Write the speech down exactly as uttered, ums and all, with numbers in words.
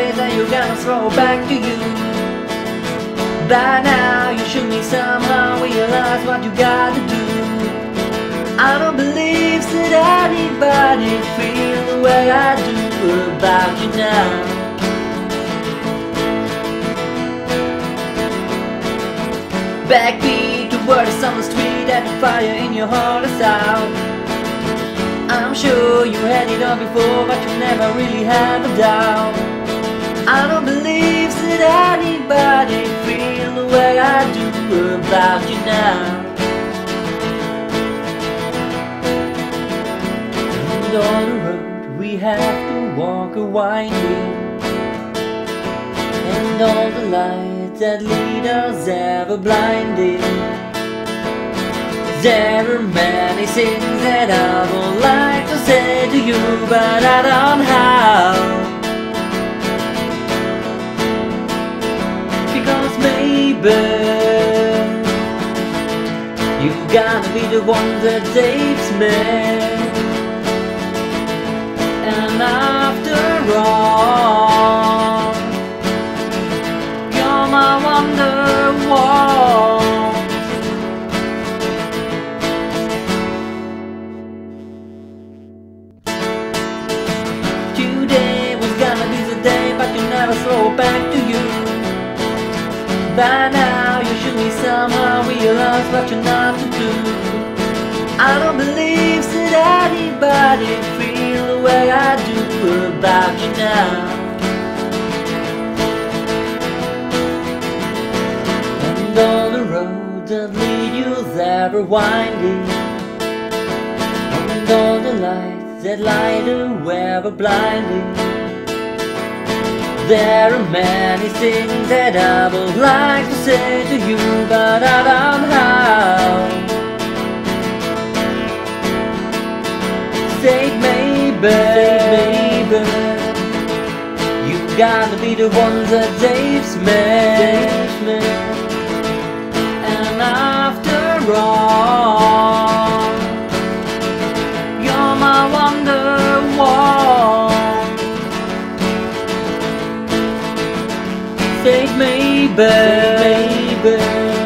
ways that you're gonna throw back to you. By now you should be somehow realize what you gotta do. I don't believe that anybody feels the way I do about you now. Backbeat, the word is on the street and the fire in your heart is out. I'm sure you had it all before, but you never really had a doubt. I don't believe that anybody feels the way I do about you now. And on the road we have to walk a winding, and all the lights that lead us ever blinded. There are many things that I would like to say to you, but I don't how. Because maybe you gotta be the one that saves me. And after all, Wonderwall. Today was gonna be the day, but you never slow back to you. By now you should be somehow realize what you're not to do. I don't believe that anybody feels the way I do about you now. And all the roads that lead you's ever winding, and all the lights that light you ever blinding. There are many things that I would like to say to you, but I don't how. Say maybe, maybe you gotta be the one that saves me. After all, you're my Wonderwall. Take me back.